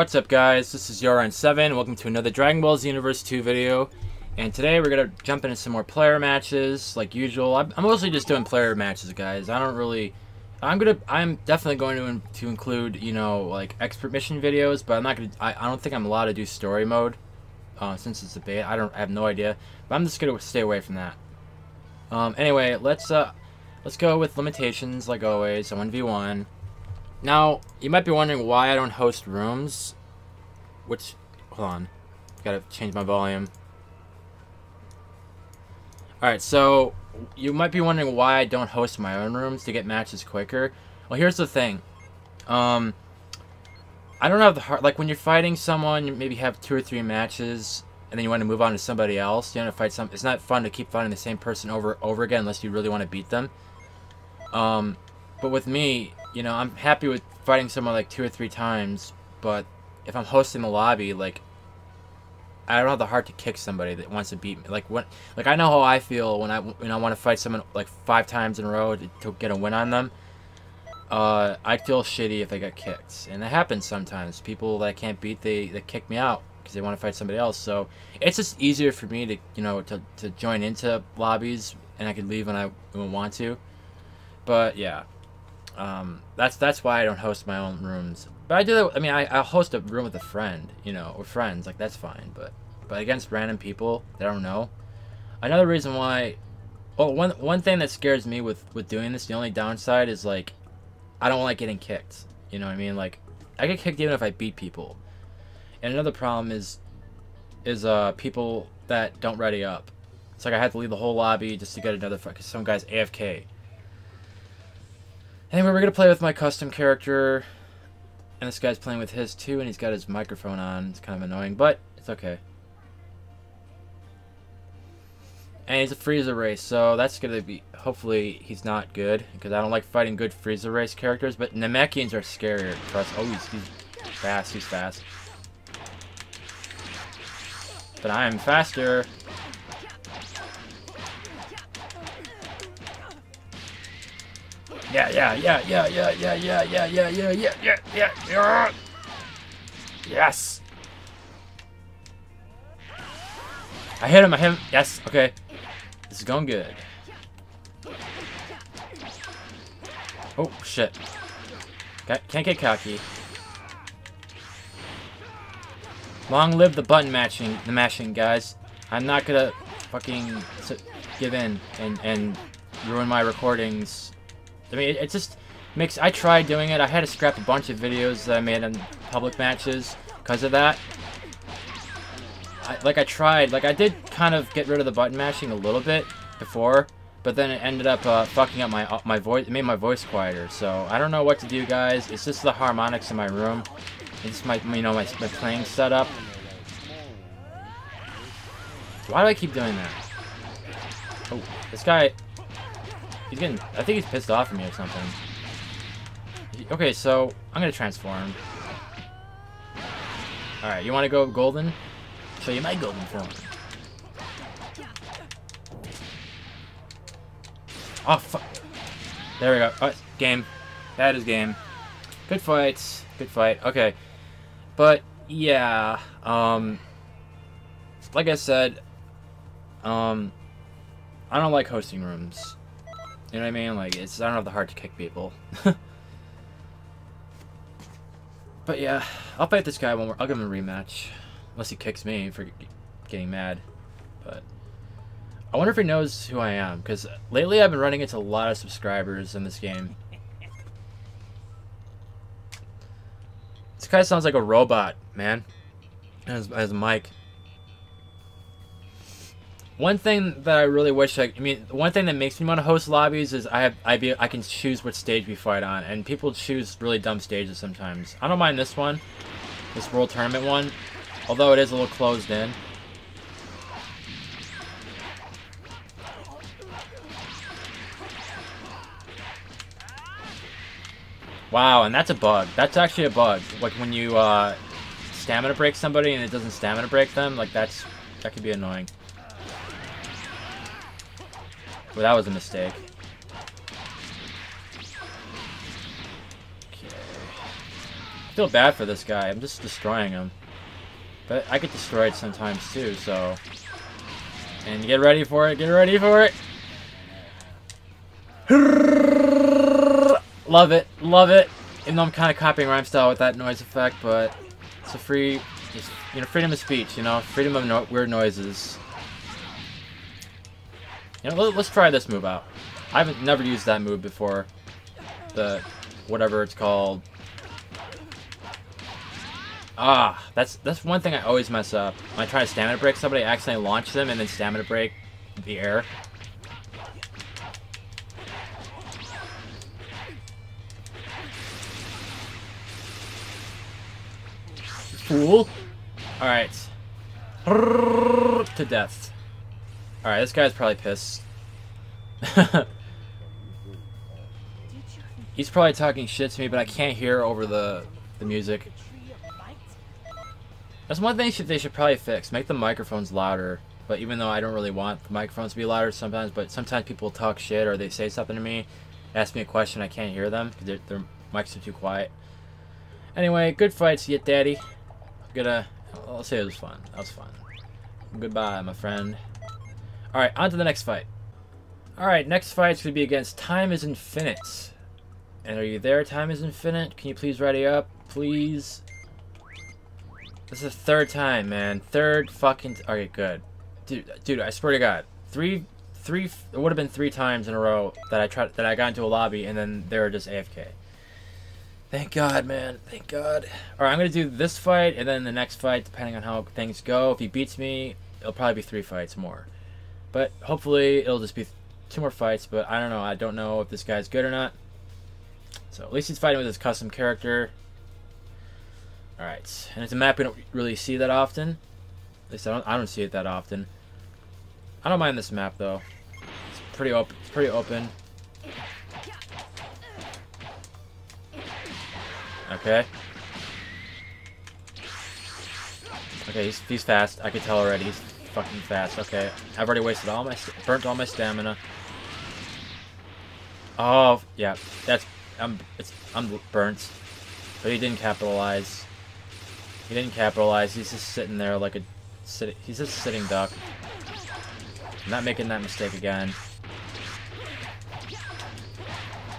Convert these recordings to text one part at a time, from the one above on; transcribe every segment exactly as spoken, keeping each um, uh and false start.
What's up guys, this is YourEnd seven, welcome to another Dragon Ball Z Universe two video. And today we're going to jump into some more player matches, like usual. I'm mostly just doing player matches, guys. I don't really... I'm gonna. I'm definitely going to, in, to include, you know, like, expert mission videos, but I'm not going to... I don't think I'm allowed to do story mode, uh, since it's a beta. I don't I have no idea. But I'm just going to stay away from that. Um, anyway, let's, uh, let's go with limitations, like always, so one v one. Now, you might be wondering why I don't host rooms, which, hold on, gotta change my volume. Alright, so, you might be wondering why I don't host my own rooms to get matches quicker. Well, here's the thing, um, I don't have the heart, like, when you're fighting someone, you maybe have two or three matches, and then you want to move on to somebody else, you want to fight some, it's not fun to keep fighting the same person over over again unless you really want to beat them. Um, but with me, you know, I'm happy with fighting someone like two or three times, but if I'm hosting the lobby, like, I don't have the heart to kick somebody that wants to beat me. Like, when, like I know how I feel when I when I want to fight someone like five times in a row to, to get a win on them. Uh, I feel shitty if they get kicked, and that happens sometimes. People that I can't beat, they they kick me out because they want to fight somebody else. So it's just easier for me to you know to to join into lobbies, and I can leave when I when I want to. But yeah. Um, that's that's why I don't host my own rooms. But I do that. I mean, I I'll host a room with a friend, you know, or friends. Like that's fine. But but against random people that I don't know. Another reason why. Well, one one thing that scares me with with doing this, the only downside is like, I don't like getting kicked. You know what I mean? Like, I get kicked even if I beat people. And another problem is, is uh people that don't ready up. It's like I had to leave the whole lobby just to get another fight because some guy's A F K. Anyway, we're gonna play with my custom character, and this guy's playing with his too, and he's got his microphone on. It's kind of annoying, but it's okay. And he's a Frieza race, so that's gonna be, hopefully he's not good, because I don't like fighting good Frieza race characters, but Namekians are scarier for us. Oh, he's, he's fast, he's fast. But I am faster. Yeah, yeah, yeah, yeah, yeah, yeah, yeah, yeah, yeah, yeah, yeah, yeah, yeah, yeah. Yes. I hit him, I hit him. Yes, okay. This is going good. Oh, shit. Can't get cocky. Long live the button matching, the mashing, guys. I'm not gonna fucking give in and, and ruin my recordings. I mean, it just makes... I tried doing it. I had to scrap a bunch of videos that I made in public matches because of that. I, like, I tried. Like, I did kind of get rid of the button mashing a little bit before, but then it ended up uh, fucking up my uh, my voice. It made my voice quieter, so I don't know what to do, guys. It's just the harmonics in my room. It's my, you know, my, my playing setup. Why do I keep doing that? Oh, this guy... He's getting... I think he's pissed off at me or something. Okay, so I'm going to transform. Alright, you want to go golden? Show you my golden form. Oh, fuck. There we go. Oh, game. That is game. Good fight. Good fight. Okay. But, yeah. Um, like I said, um, I don't like hosting rooms. You know what I mean? Like, it's, I don't have the heart to kick people. But yeah, I'll fight this guy one more. I'll give him a rematch. Unless he kicks me for getting mad. But I wonder if he knows who I am. Because lately I've been running into a lot of subscribers in this game. This guy sounds like a robot, man. As, as a mic. One thing that I really wish, I, I mean, one thing that makes me want to host lobbies is I have, I be, I can choose what stage we fight on, and people choose really dumb stages sometimes. I don't mind this one, this World Tournament one, although it is a little closed in. Wow, and that's a bug. That's actually a bug. Like when you uh, stamina break somebody and it doesn't stamina break them, like that's, that could be annoying. Well, that was a mistake. Okay. feel bad for this guy. I'm just destroying him. But I get destroyed sometimes too, so... And get ready for it, get ready for it! Love it, love it! Even though I'm kind of copying rhyme style with that noise effect, but... It's a free... It's, you know, freedom of speech, you know? Freedom of no weird noises. You know, let, let's try this move out. I've never used that move before. The... whatever it's called. Ah, that's that's one thing I always mess up. When I try to stamina break somebody, I accidentally launch them and then stamina break the air. Fool. Alright. To death. Alright, this guy's probably pissed. He's probably talking shit to me, but I can't hear over the, the music. That's one thing they should, they should probably fix. Make the microphones louder. But even though I don't really want the microphones to be louder sometimes, but sometimes people talk shit or they say something to me, ask me a question, I can't hear them because their, their mics are too quiet. Anyway, good fights, Yet Daddy. I'm gonna, I'll say it was fun. That was fun. Goodbye, my friend. Alright, on to the next fight. Alright, next fight's gonna be against Time is Infinite. And are you there, Time is Infinite? Can you please ready up? Please. This is the third time, man. Third fucking... T okay, good. Dude, dude, I swear to God. Three... Three... It would have been three times in a row that I tried... That I got into a lobby and then they were just A F K. Thank God, man. Thank God. Alright, I'm gonna do this fight and then the next fight, depending on how things go. If he beats me, it'll probably be three fights more. But hopefully, it'll just be two more fights, but I don't know. I don't know if this guy's good or not. So, at least he's fighting with his custom character. Alright, and it's a map we don't really see that often. At least I don't, I don't see it that often. I don't mind this map, though. It's pretty, op it's pretty open. Okay. Okay, he's, he's fast. I can tell already. He's fucking fast. Okay, I've already wasted all my... Burnt all my stamina. Oh, yeah. That's... I'm, it's, I'm burnt. But he didn't capitalize. He didn't capitalize. He's just sitting there like a... Sit, he's just a sitting duck. I'm not making that mistake again.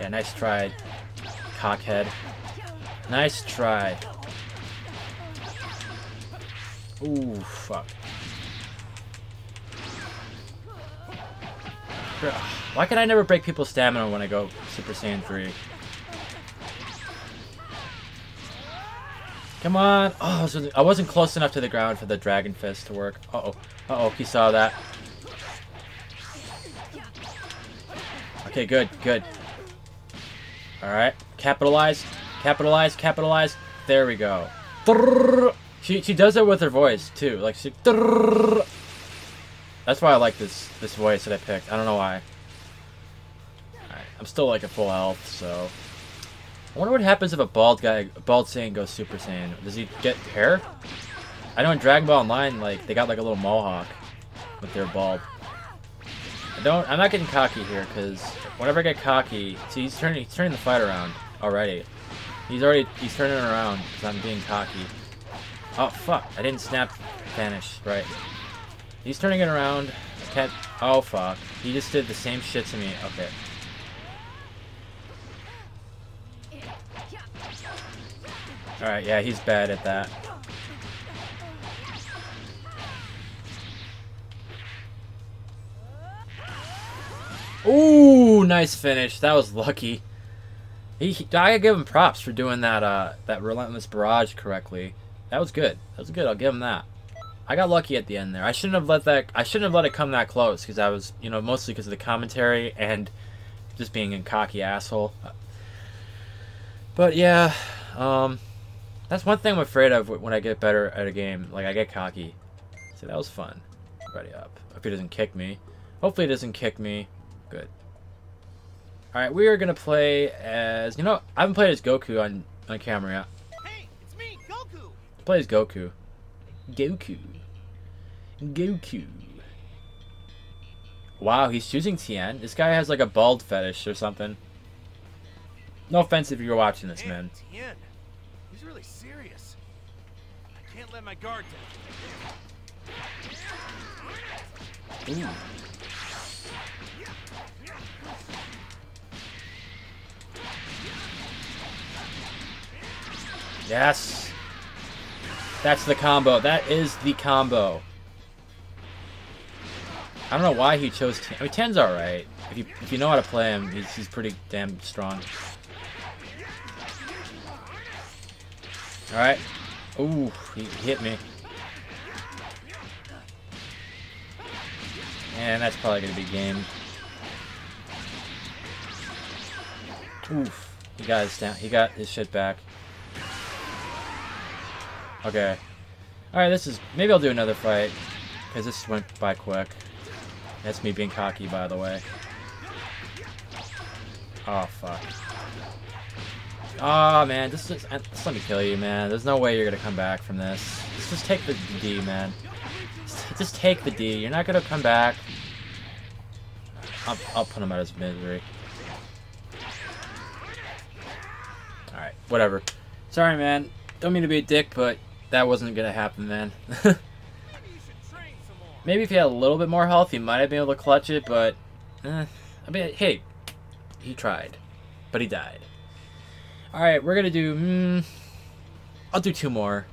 Yeah, nice try, cockhead. Nice try. Ooh, fuck. Why can I never break people's stamina when I go Super Saiyan three? Come on! Oh, so I wasn't close enough to the ground for the Dragon Fist to work. Uh-oh. Uh-oh, he saw that. Okay, good, good. Alright. Capitalize. Capitalize, capitalize. There we go. She, she does it with her voice, too. Like, she... That's why I like this, this voice that I picked. I don't know why. Alright, I'm still, like, at full health, so... I wonder what happens if a bald guy, a bald Saiyan goes Super Saiyan. Does he get hair? I know in Dragon Ball Online, like, they got like a little mohawk with their bald. I don't, I'm not getting cocky here, because whenever I get cocky, see, he's turning, he's turning the fight around already. He's already, he's turning it around, because I'm being cocky. Oh, fuck, I didn't snap vanish, right. He's turning it around, I can't, oh, fuck. He just did the same shit to me, okay. Alright, yeah, he's bad at that. Ooh, nice finish. That was lucky. He, he, I gotta give him props for doing that uh, that relentless barrage correctly. That was good. That was good. I'll give him that. I got lucky at the end there. I shouldn't have let that. I shouldn't have let it come that close because I was, you know, mostly because of the commentary and just being a cocky asshole. But yeah, um. That's one thing I'm afraid of when I get better at a game. Like, I get cocky. See, that was fun. Ready up. Hope he doesn't kick me. Hopefully he doesn't kick me. Good. Alright, we are going to play as... You know, I haven't played as Goku on, on camera yet. Hey, it's me, Goku! Play as Goku. Goku. Goku. Wow, he's choosing Tien. This guy has, like, a bald fetish or something. No offense if you're watching this, man. Tien. He's really Can't let my guard down. Ooh. Yes. That's the combo. That is the combo. I don't know why he chose Ten. I mean, Ten's alright. If you, if you know how to play him, he's, he's pretty damn strong. Alright. Ooh, he hit me. And that's probably going to be game. Oof. He got his down. He got his shit back. Okay. Alright, this is... Maybe I'll do another fight. Because this went by quick. That's me being cocky, by the way. Oh, fuck. Oh, man. This is... Just let me kill you, man. There's no way you're going to come back from this. Just, just take the D, man. Just, just take the D. You're not going to come back. I'll, I'll put him out of his misery. Alright, whatever. Sorry, man. Don't mean to be a dick, but that wasn't going to happen, man. Maybe if he had a little bit more health, he might have been able to clutch it, but... Eh, I mean, hey, he tried, but he died. Alright, we're going to do... Hmm, I'll do two more.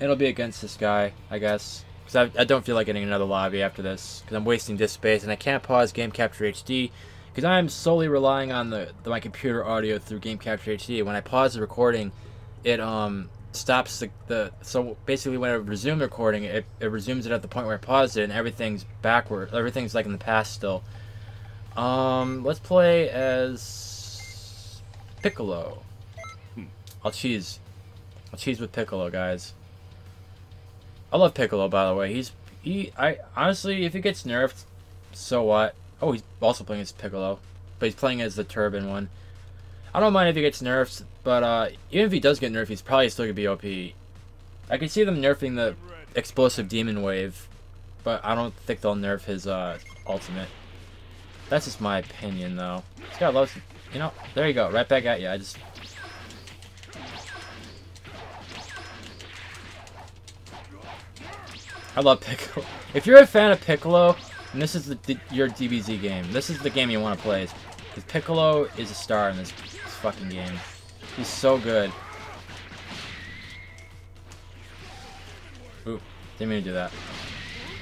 It'll be against this guy, I guess. Because I, I don't feel like getting another lobby after this, because I'm wasting disk space, and I can't pause Game Capture H D, because I'm solely relying on the, the my computer audio through Game Capture H D. When I pause the recording, it... um. stops the, the so basically when I resume recording it, it resumes it at the point where I paused it, and everything's backward, everything's like in the past still. Um let's play as Piccolo. I'll cheese I'll cheese with Piccolo, guys. I love Piccolo, by the way. He's he I honestly, if he gets nerfed, so what. Oh, he's also playing as Piccolo, but he's playing as the turban one. I don't mind if he gets nerfed, but uh, even if he does get nerfed, he's probably still going to be O P. I can see them nerfing the explosive demon wave, but I don't think they'll nerf his uh, ultimate. That's just my opinion, though. This guy loves, you know, there you go, right back at you. I just... I love Piccolo. If you're a fan of Piccolo, and this is the, the, your D B Z game, this is the game you want to play. Is Piccolo is a star in this... fucking game. He's so good. Ooh, didn't mean to do that.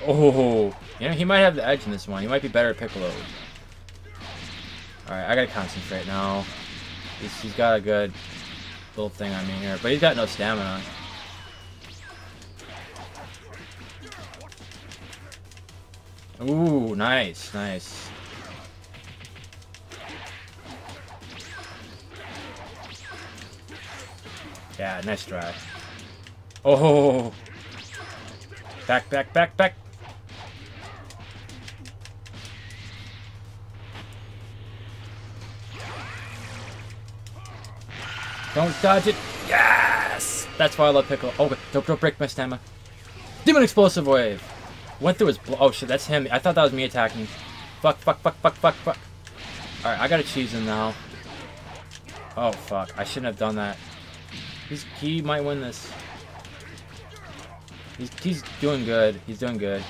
Oh, you know, he might have the edge in this one. He might be better at Piccolo. Alright, I gotta concentrate now. He's, he's got a good little thing on me here, but he's got no stamina. Ooh, nice, nice. Yeah, nice try. Oh! Back, back, back, back! Don't dodge it! Yes! That's why I love Piccolo. Oh, don't, don't break my stamina. Demon Explosive Wave! Went through his blo- Oh shit, that's him. I thought that was me attacking. Fuck, fuck, fuck, fuck, fuck, fuck. Alright, I gotta cheese him now. Oh, fuck. I shouldn't have done that. He's, he might win this. He's, he's doing good. He's doing good.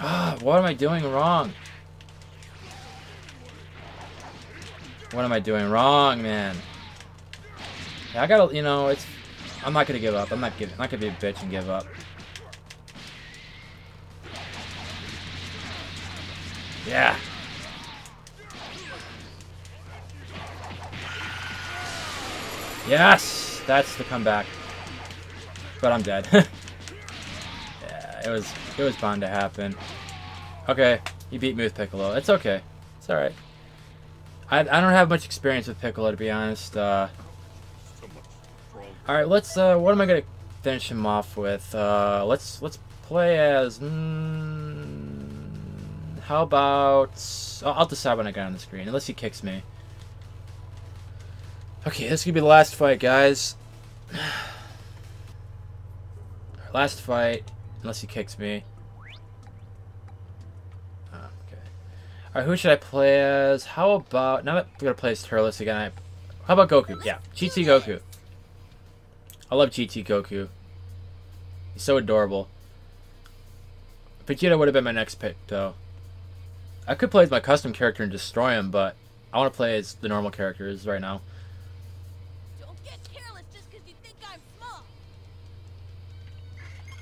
Ah, what am I doing wrong? What am I doing wrong, man? Yeah, I gotta, you know, it's. I'm not gonna give up. I'm not giving. I'm not gonna be a bitch and give up. Yeah. Yes! That's the comeback. But I'm dead. Yeah, it was it was bound to happen. Okay, you beat me with Piccolo. It's okay. It's alright. I, I don't have much experience with Piccolo, to be honest. Uh, alright, let's... Uh, what am I going to finish him off with? Uh, let's let's play as... Mm, how about... I'll, I'll decide when I get on the screen, unless he kicks me. Okay, this could be the last fight, guys. Our last fight, unless he kicks me. Oh, okay. Alright, who should I play as? How about... Now that we're going to play as Turles again, I, how about Goku? Yeah, G T Goku. I love G T Goku. He's so adorable. Vegeta would have been my next pick, though. I could play as my custom character and destroy him, but I want to play as the normal characters right now. Don't get careless just because you think I'm small.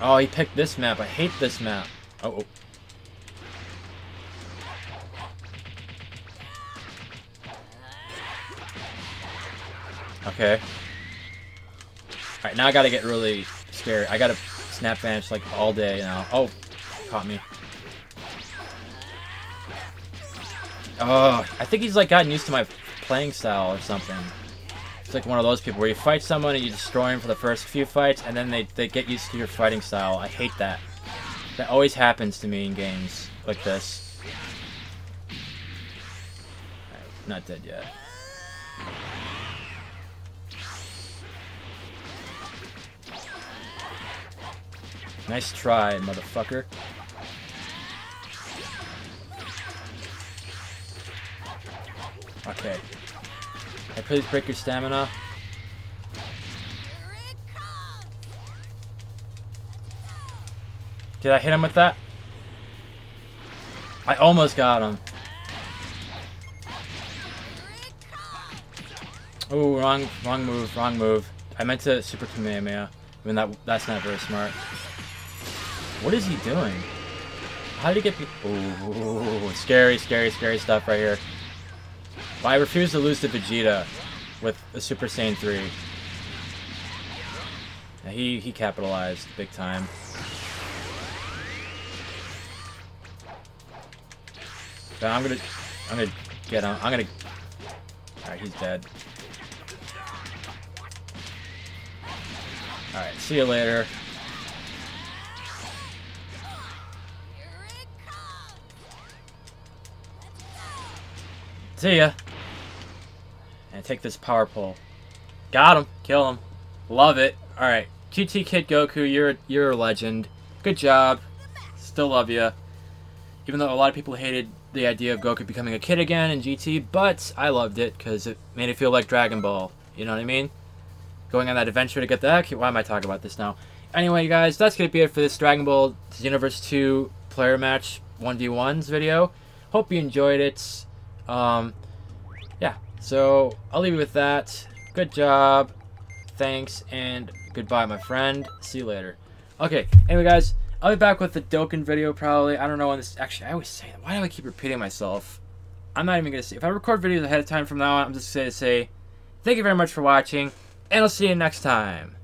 Oh, he picked this map. I hate this map. Oh, oh. Okay. Alright, now I gotta get really scared. I gotta snap vanish like all day now. Oh, caught me. Oh, I think he's like gotten used to my playing style or something. It's like one of those people where you fight someone and you destroy him for the first few fights and then they, they get used to your fighting style. I hate that. That always happens to me in games like this. Alright, not dead yet. Nice try, motherfucker. Okay. Can I please break your stamina? Did I hit him with that? I almost got him. Ooh, wrong, wrong move, wrong move. I meant to super Kamehameha. I mean, that, that's not very smart. What is he doing? How did he get people? Ooh, scary, scary, scary stuff right here. Well, I refuse to lose to Vegeta with a Super Saiyan three. Now he, he capitalized big time. So I'm gonna, I'm gonna get him. I'm gonna. All right, he's dead. All right, see you later. See ya. And take this power pole. Got him. Kill him. Love it. Alright. Q T Kid Goku, you're, you're a legend. Good job. Still love ya. Even though a lot of people hated the idea of Goku becoming a kid again in G T, but I loved it because it made it feel like Dragon Ball. You know what I mean? Going on that adventure to get the heck. Why am I talking about this now? Anyway, guys, that's going to be it for this Dragon Ball Universe two player match one v ones video. Hope you enjoyed it. Um, yeah, so I'll leave you with that. Good job. Thanks, and goodbye, my friend. See you later. Okay, anyway, guys, I'll be back with the Dokkan video probably. I don't know when this... Actually, I always say that. Why do I keep repeating myself? I'm not even going to say... If I record videos ahead of time from now on, I'm just going to say thank you very much for watching, and I'll see you next time.